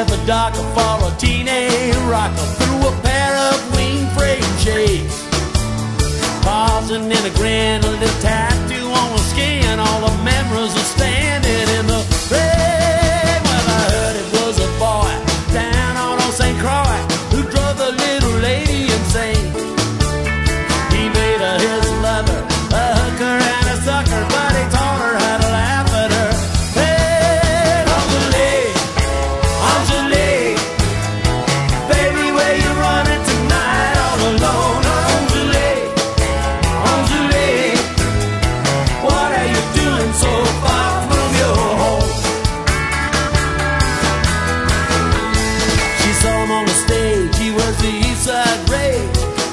as a docker for a teenage rocker through a pair of wing frame shades. Pausing in a grin, a little tattoo on the skin, all the memories are standing in the rain. Well, I heard it was a boy down on Old St. Croix who drove the little lady insane. He made her his lover, a hooker and a sucker, but he taught her how to laugh at her. Hey, Angelie, Angelie, baby, where you running tonight all alone?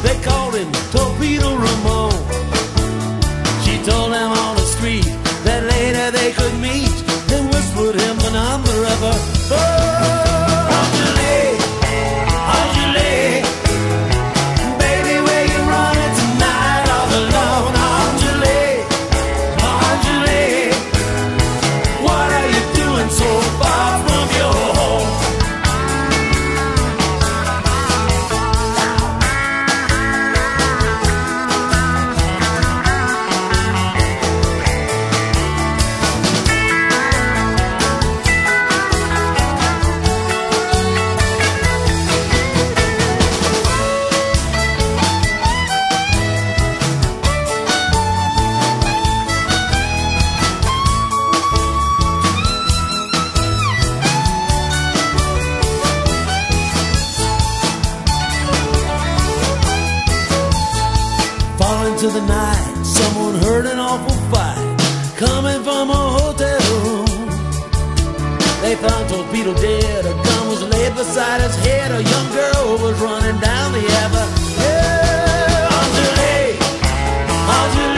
They called him Torpedo Ramon. She told him on the street that later they could meet, then whispered him the number of her phone. Into the night, someone heard an awful fight coming from a hotel room. They found Torpedo dead, a gun was laid beside his head, a young girl was running down the avenue. Yeah. Angelie, Angelie.